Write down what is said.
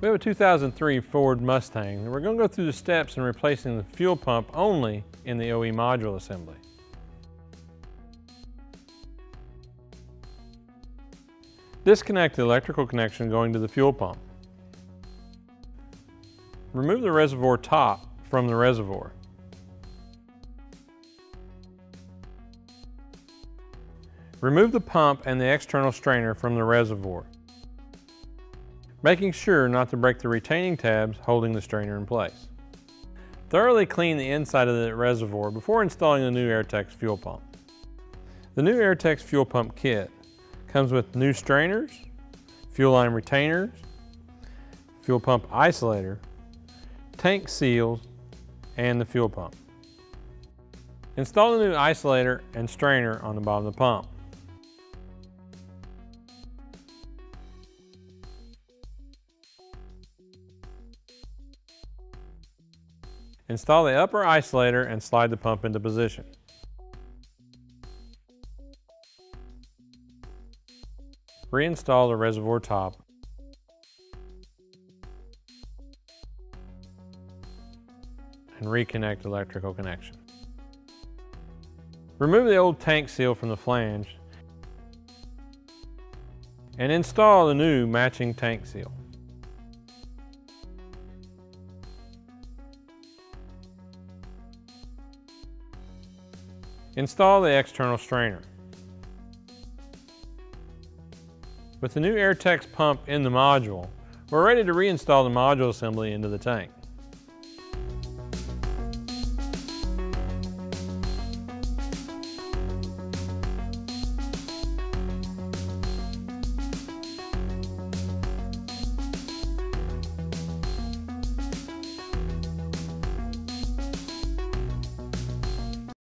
We have a 2003 Ford Mustang, and we're going to go through the steps in replacing the fuel pump only in the OE module assembly. Disconnect the electrical connection going to the fuel pump. Remove the reservoir top from the reservoir. Remove the pump and the external strainer from the reservoir, making sure not to break the retaining tabs holding the strainer in place. Thoroughly clean the inside of the reservoir before installing the new AirTex fuel pump. The new AirTex fuel pump kit comes with new strainers, fuel line retainers, fuel pump isolator, tank seals, and the fuel pump. Install the new isolator and strainer on the bottom of the pump. Install the upper isolator and slide the pump into position. Reinstall the reservoir top. And reconnect electrical connection. Remove the old tank seal from the flange. And install the new matching tank seal. Install the external strainer. With the new AirTex pump in the module, we're ready to reinstall the module assembly into the tank.